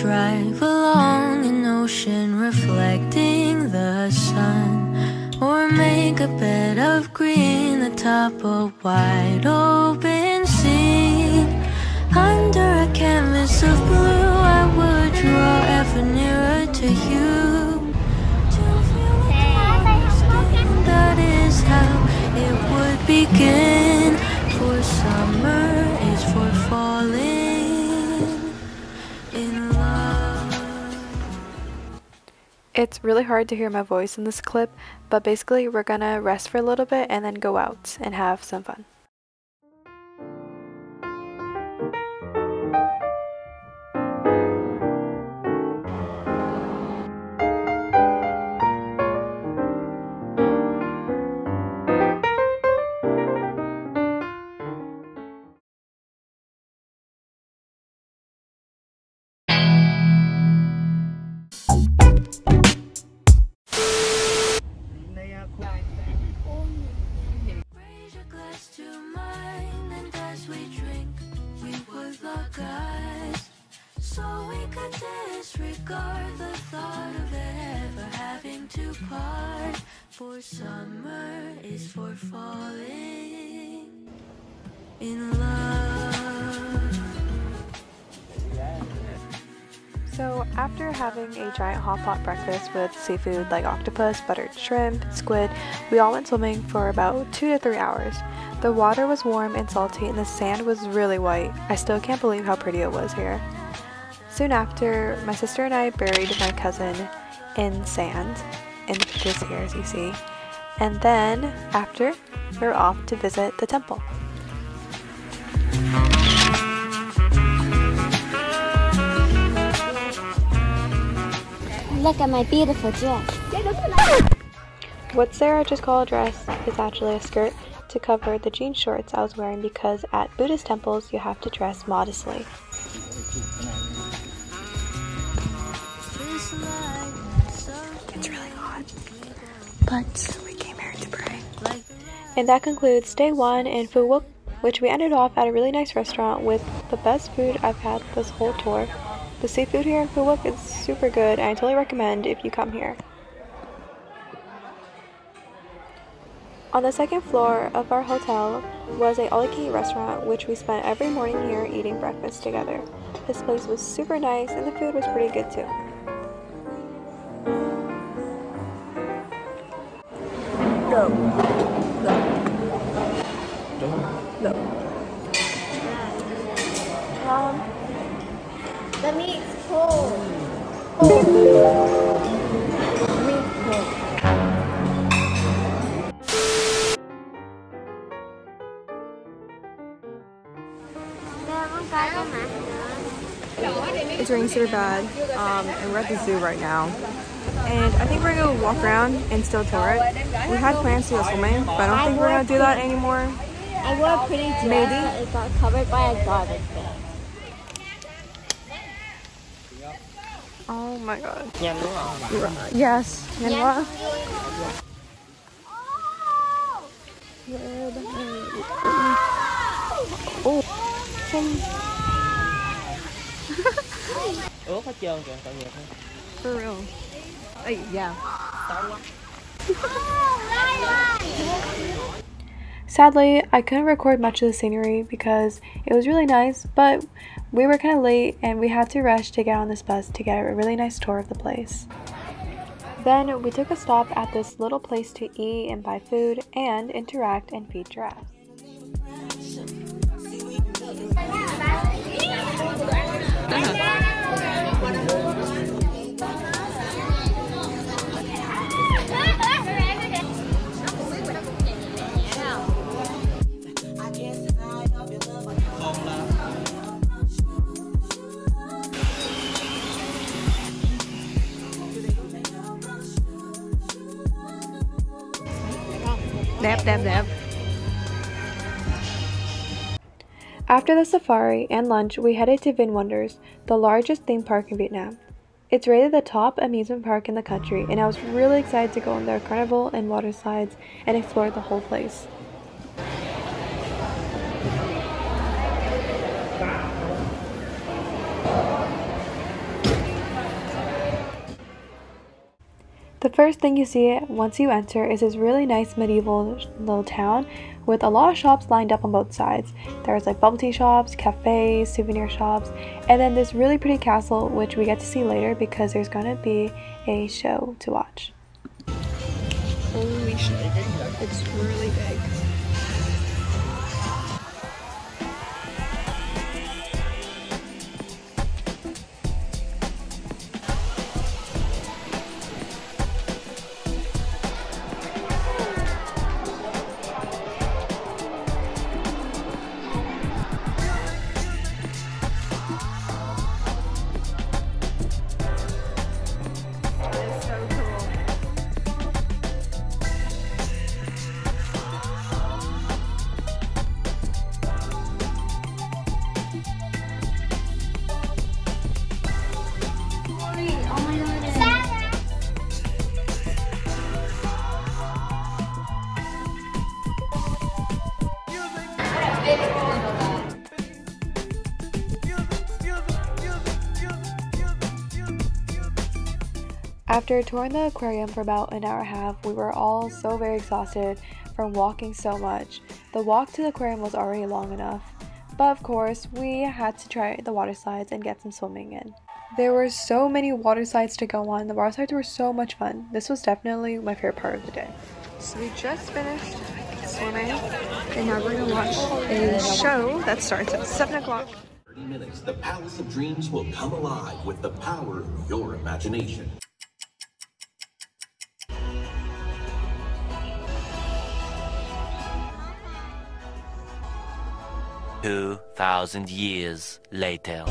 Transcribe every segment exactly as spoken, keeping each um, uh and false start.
drive along an ocean reflecting the sun, or make a bed of green atop a wide open sea. Under a canvas of blue, I would draw ever nearer to you, to feel the constant, that is how it would begin. For summer is for falling in love. It's really hard to hear my voice in this clip, but basically we're gonna rest for a little bit and then go out and have some fun. For summer is for falling in love. So after having a giant hot pot breakfast with seafood like octopus, buttered shrimp, squid, we all went swimming for about two to three hours. The water was warm and salty and the sand was really white. I still can't believe how pretty it was here. Soon after, my sister and I buried my cousin in sand, in the pictures here as you see, and then after we're off to visit the temple. Look at my beautiful dress. What Sarah just called a dress is actually a skirt to cover the jean shorts I was wearing, because at Buddhist temples you have to dress modestly. But we came here to pray. And that concludes day one in Phu Quoc, which we ended off at a really nice restaurant with the best food I've had this whole tour. The seafood here in Phu Quoc is super good, and I totally recommend if you come here. On the second floor of our hotel was a all-you-can-eat restaurant, which we spent every morning here eating breakfast together. This place was super nice and the food was pretty good too. Go. Go. Go. Um, the meat's cold. Cold. The meat's cold. It's raining super bad, um, and we're at the zoo right now. And I think we're going to walk around and still tour it. We had plans to go swimming, but I don't I think we're going to do that anymore. I wore a pretty dress. Maybe. But it got covered by a garbage bag. Oh my god. Yanrua. Yes. Yanrua. Oh. For real. Uh, yeah. Sadly, I couldn't record much of the scenery because it was really nice, but we were kind of late and we had to rush to get on this bus to get a really nice tour of the place. Then we took a stop at this little place to eat and buy food and interact and feed giraffes. Dab, dab, dab. After the safari and lunch, we headed to VinWonders, the largest theme park in Vietnam. It's rated the top amusement park in the country, and I was really excited to go on their carnival and water slides and explore the whole place. The first thing you see once you enter is this really nice medieval little town with a lot of shops lined up on both sides. There's like bubble tea shops, cafes, souvenir shops, and then this really pretty castle which we get to see later because there's gonna be a show to watch. Holy shit, it's really big. After touring the aquarium for about an hour and a half, we were all so very exhausted from walking so much. The walk to the aquarium was already long enough, but of course we had to try the water slides and get some swimming in. There were so many water slides to go on. The water slides were so much fun. This was definitely my favorite part of the day. So we just finished swimming and now we're gonna watch a show that starts at seven o'clock. thirty minutes, the Palace of Dreams will come alive with the power of your imagination. Two thousand years later.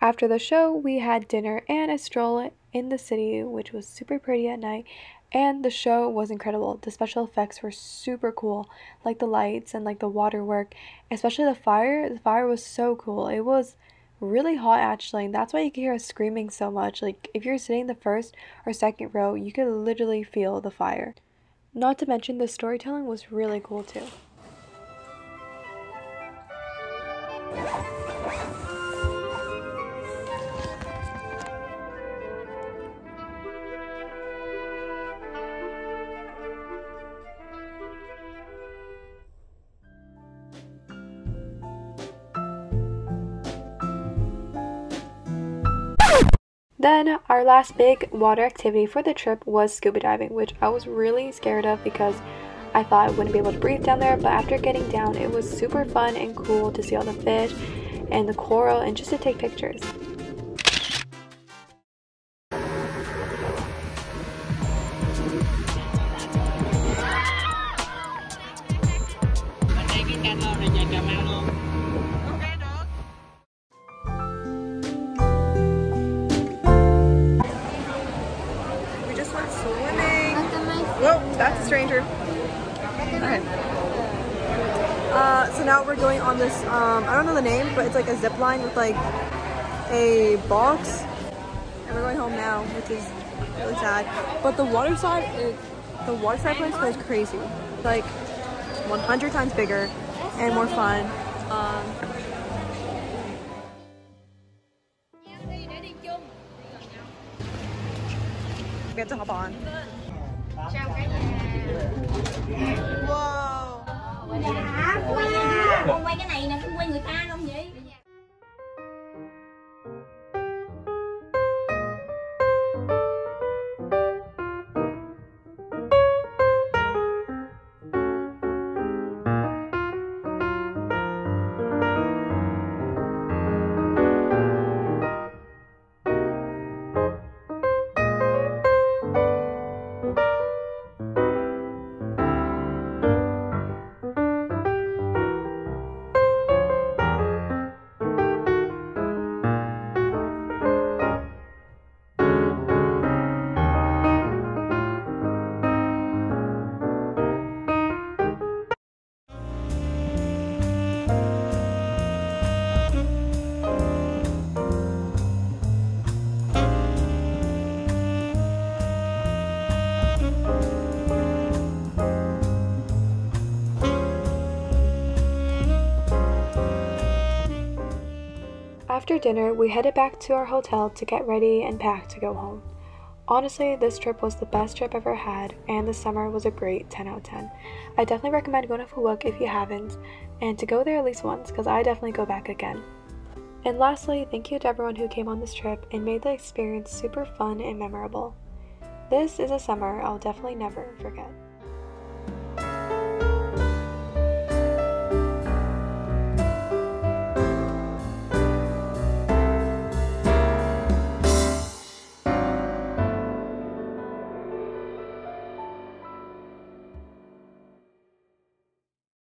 After the show, we had dinner and a stroll in the city, which was super pretty at night, and the show was incredible. The special effects were super cool, like the lights and like the water work, especially the fire. The fire was so cool. It was really hot actually, and that's why you could hear us screaming so much. Like if you're sitting in the first or second row, you could literally feel the fire. Not to mention the storytelling was really cool too. Then our last big water activity for the trip was scuba diving, which I was really scared of because I thought I wouldn't be able to breathe down there, but after getting down it was super fun and cool to see all the fish and the coral and just to take pictures. Um, I don't know the name, but it's like a zip line with like a box, and we're going home now, which is really sad. But the water slide, is, the water slide place was crazy, like one hundred times bigger and more fun. Um, we have to hop on. Whoa! Con quay cái này nè, con quay người ta không vậy? After dinner, we headed back to our hotel to get ready and pack to go home. Honestly, this trip was the best trip I've ever had, and the summer was a great ten out of ten. I definitely recommend going to Phu Quoc if you haven't, and to go there at least once, because I definitely go back again. And lastly, thank you to everyone who came on this trip and made the experience super fun and memorable. This is a summer I'll definitely never forget.